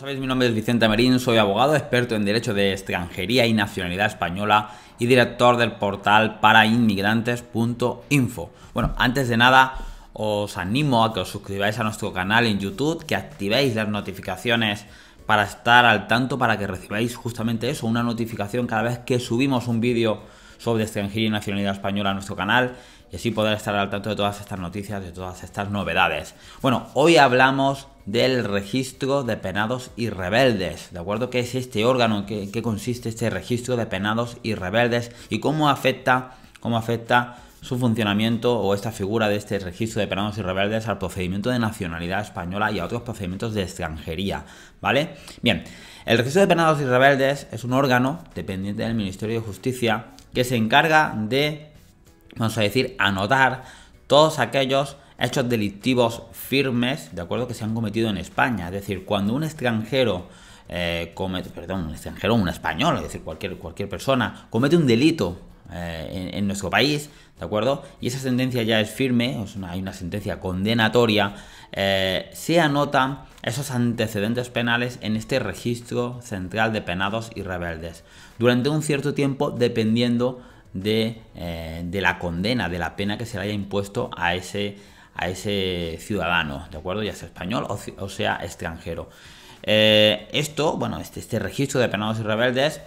sabéis, mi nombre es Vicente Marín, soy abogado, experto en Derecho de Extranjería y Nacionalidad Española y director del portal Parainmigrantes.info. Bueno, antes de nada, os animo a que os suscribáis a nuestro canal en YouTube, que activéis las notificaciones para estar al tanto, para que recibáis justamente eso, una notificación cada vez que subimos un vídeo sobre extranjería y nacionalidad española a nuestro canal, y así poder estar al tanto de todas estas noticias, de todas estas novedades. Bueno, hoy hablamos del Registro de Penados y Rebeldes, ¿de acuerdo? ¿Qué es este órgano? ¿En qué consiste este Registro de Penados y Rebeldes? ¿Y cómo afecta su funcionamiento o esta figura de este Registro de Penados y Rebeldes al procedimiento de nacionalidad española y a otros procedimientos de extranjería, ¿vale? Bien, el Registro de Penados y Rebeldes es un órgano dependiente del Ministerio de Justicia que se encarga de, vamos a decir, anotar todos aquellos hechos delictivos firmes, ¿de acuerdo?, que se han cometido en España. Es decir, cuando un extranjero un español, es decir, cualquier persona, comete un delito en nuestro país, ¿de acuerdo?, y esa sentencia ya es firme, hay una sentencia condenatoria, se anotan esos antecedentes penales en este Registro Central de Penados y Rebeldes durante un cierto tiempo, dependiendo de la condena, de la pena que se le haya impuesto a ese ciudadano, ¿de acuerdo?, ya sea español o sea extranjero. Este Registro de Penados y Rebeldes,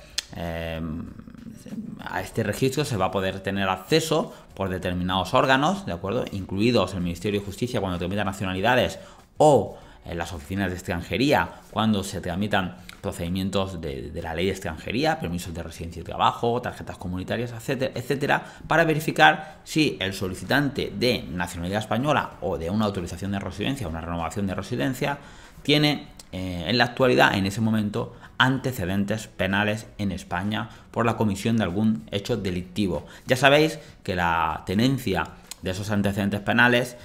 a este registro se va a poder tener acceso por determinados órganos, ¿de acuerdo?, incluidos el Ministerio de Justicia cuando tramita nacionalidades, o en las oficinas de extranjería cuando se tramitan procedimientos de la ley de extranjería, permisos de residencia y trabajo, tarjetas comunitarias, etcétera, para verificar si el solicitante de nacionalidad española o de una autorización de residencia, una renovación de residencia, tiene en la actualidad, en ese momento, antecedentes penales en España por la comisión de algún hecho delictivo. Ya sabéis que la tenencia de esos antecedentes penales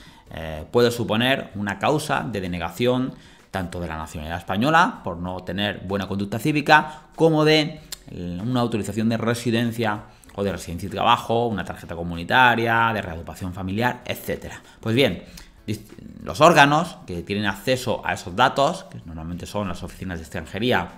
puede suponer una causa de denegación tanto de la nacionalidad española por no tener buena conducta cívica, como de una autorización de residencia o de residencia y trabajo, una tarjeta comunitaria, de reagrupación familiar, etcétera. Pues bien, los órganos que tienen acceso a esos datos, que normalmente son las oficinas de extranjería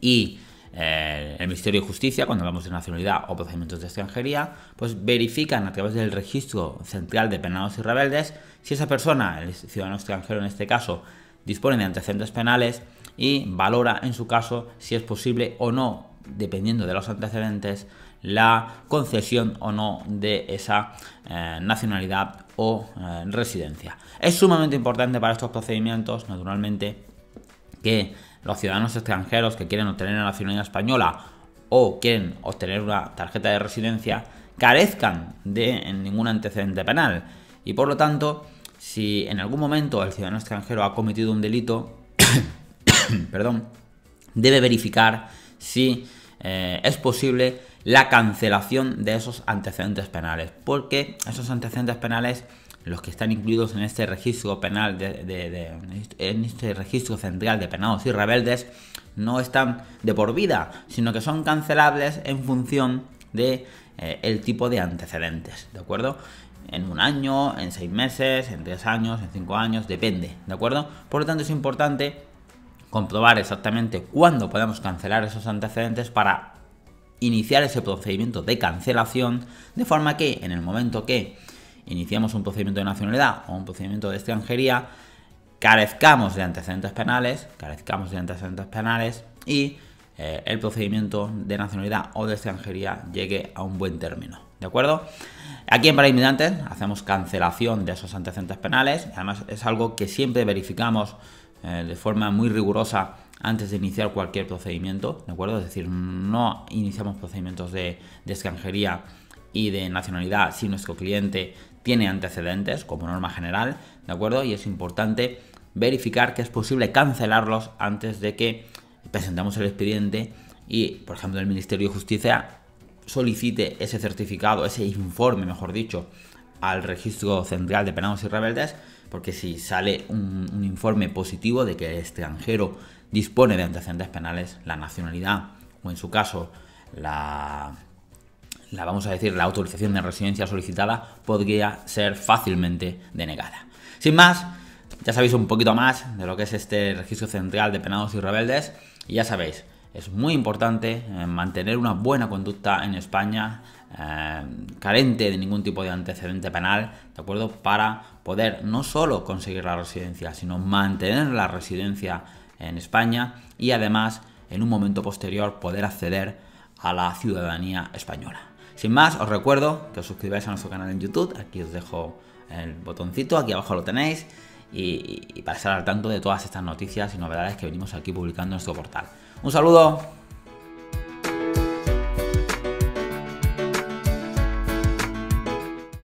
y el Ministerio de Justicia, cuando hablamos de nacionalidad o procedimientos de extranjería, pues verifican a través del Registro Central de Penados y Rebeldes si esa persona, el ciudadano extranjero en este caso, dispone de antecedentes penales, y valora en su caso si es posible o no, dependiendo de los antecedentes, la concesión o no de esa nacionalidad o residencia. Es sumamente importante para estos procedimientos, naturalmente, que los ciudadanos extranjeros que quieren obtener la nacionalidad española o quieren obtener una tarjeta de residencia carezcan de ningún antecedente penal, y por lo tanto, si en algún momento el ciudadano extranjero ha cometido un delito, perdón, debe verificar si es posible la cancelación de esos antecedentes penales, porque esos antecedentes penales, los que están incluidos en este registro penal en este Registro Central de Penados y Rebeldes, no están de por vida, sino que son cancelables en función de el tipo de antecedentes, ¿de acuerdo? En un año, en 6 meses, en 3 años, en 5 años, depende, ¿de acuerdo? Por lo tanto, es importante comprobar exactamente cuándo podemos cancelar esos antecedentes para iniciar ese procedimiento de cancelación, de forma que en el momento que iniciamos un procedimiento de nacionalidad o un procedimiento de extranjería, carezcamos de antecedentes penales y el procedimiento de nacionalidad o de extranjería llegue a un buen término, ¿de acuerdo? Aquí en Parainmigrantes hacemos cancelación de esos antecedentes penales. Además, es algo que siempre verificamos de forma muy rigurosa antes de iniciar cualquier procedimiento, ¿de acuerdo? Es decir, no iniciamos procedimientos de extranjería y de nacionalidad si nuestro cliente tiene antecedentes, como norma general, ¿de acuerdo? Y es importante verificar que es posible cancelarlos antes de que presentemos el expediente y, por ejemplo, el Ministerio de Justicia solicite ese certificado, ese informe, mejor dicho, al Registro Central de Penados y Rebeldes, porque si sale un informe positivo de que el extranjero dispone de antecedentes penales, la nacionalidad o, en su caso, la autorización de residencia solicitada podría ser fácilmente denegada. Sin más, Ya sabéis un poquito más de lo que es este Registro Central de Penados y Rebeldes y ya sabéis, es muy importante mantener una buena conducta en España, carente de ningún tipo de antecedente penal, ¿de acuerdo? Para poder no solo conseguir la residencia, sino mantener la residencia en España y además en un momento posterior poder acceder a la ciudadanía española. Sin más, os recuerdo que os suscribáis a nuestro canal en YouTube, aquí os dejo el botoncito, aquí abajo lo tenéis, y para estar al tanto de todas estas noticias y novedades que venimos aquí publicando en nuestro portal. Un saludo.